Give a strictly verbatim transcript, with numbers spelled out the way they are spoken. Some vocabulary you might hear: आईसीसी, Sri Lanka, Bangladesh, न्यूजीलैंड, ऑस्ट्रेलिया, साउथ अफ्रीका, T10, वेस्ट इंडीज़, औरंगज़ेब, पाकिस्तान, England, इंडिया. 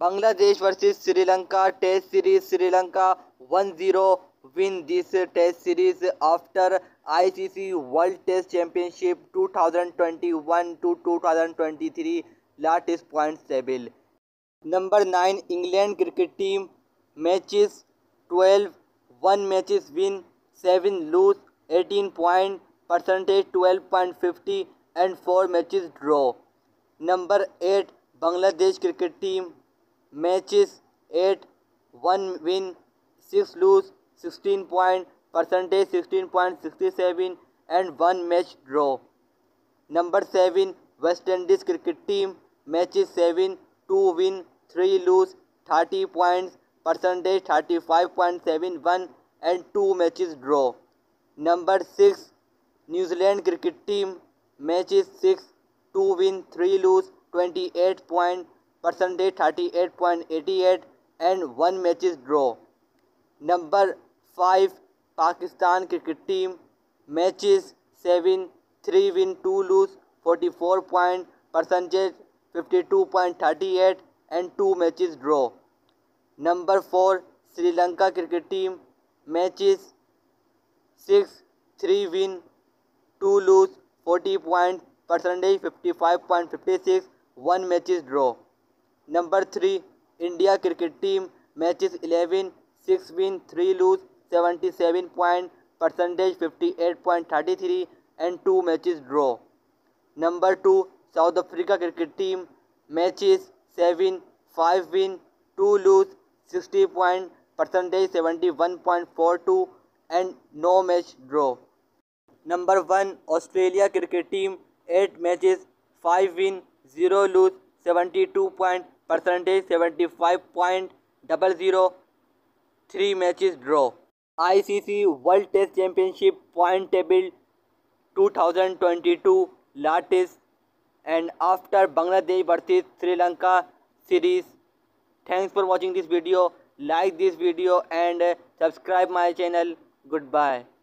Bangladesh versus Sri Lanka test series. Sri Lanka one zero win this test series after आईसीसी world test championship two thousand twenty one to two thousand twenty three latest point table. Number nine England cricket team matches twelve one matches win seven lose eighteen point percentage twelve point fifty and four matches draw. Number eight Bangladesh cricket team matches eight one win six lose sixteen point percentage sixteen point sixty seven and one match draw. Number seven वेस्ट इंडीज़ cricket team matches seven two win three lose thirty point percentage thirty five point seven one and two matches draw. Number six न्यूजीलैंड cricket team matches six two win three lose twenty eight point percentage thirty eight point eighty eight and one matches draw. Number five पाकिस्तान cricket team matches seven three win two lose forty four point percentage fifty two point thirty eight and two matches draw. Number four Sri Lanka cricket team matches six three win two lose forty point percentage fifty five point fifty six one matches draw. Number three इंडिया cricket team matches eleven six win three lose seventy seven point percentage fifty eight point thirty three and two matches draw. Number two साउथ अफ्रीका cricket team matches seven five win two lose sixty point percentage seventy one point four to and no match draw. Number one ऑस्ट्रेलिया cricket team eight matches five win zero lose seventy two point percentage seventy five point double zero three matches draw. आईसीसी world test championship point table two thousand twenty two latest and after Bangladesh versus Sri Lanka series. Thanks for watching this video. Like this video and subscribe my channel. Goodbye.